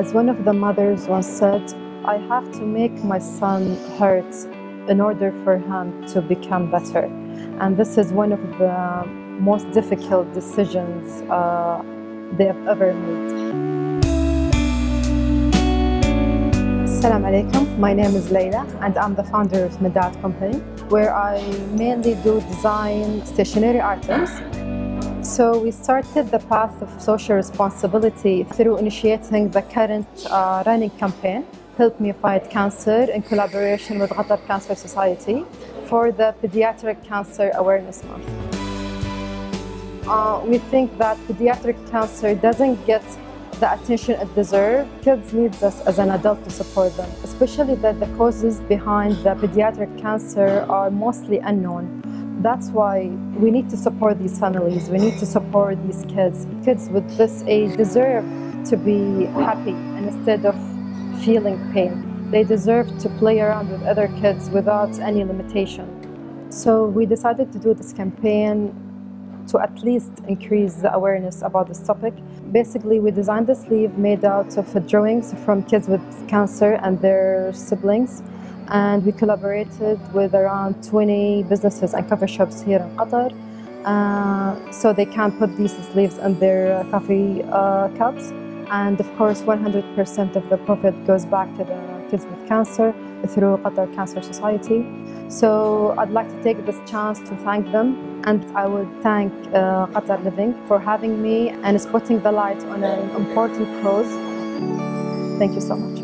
As one of the mothers once said, I have to make my son hurt in order for him to become better. And this is one of the most difficult decisions they have ever made. Assalamu alaikum, my name is Laila and I'm the founder of Medad Company, where I mainly do design stationery items. So we started the path of social responsibility through initiating the current running campaign, Help Me Fight Cancer, in collaboration with Qatar Cancer Society for the Pediatric Cancer Awareness Month. We think that pediatric cancer doesn't get the attention it deserves. Kids need us as an adult to support them, especially that the causes behind the pediatric cancer are mostly unknown. That's why we need to support these families, we need to support these kids. Kids with this age deserve to be happy instead of feeling pain. They deserve to play around with other kids without any limitation. So we decided to do this campaign to at least increase the awareness about this topic. Basically, we designed the sleeve made out of drawings from kids with cancer and their siblings. And we collaborated with around 20 businesses and coffee shops here in Qatar, so they can put these sleeves in their coffee cups. And of course, 100% of the profit goes back to the kids with cancer through Qatar Cancer Society. So I'd like to take this chance to thank them, and I would thank Qatar Living for having me and spotting the light on an important cause. Thank you so much.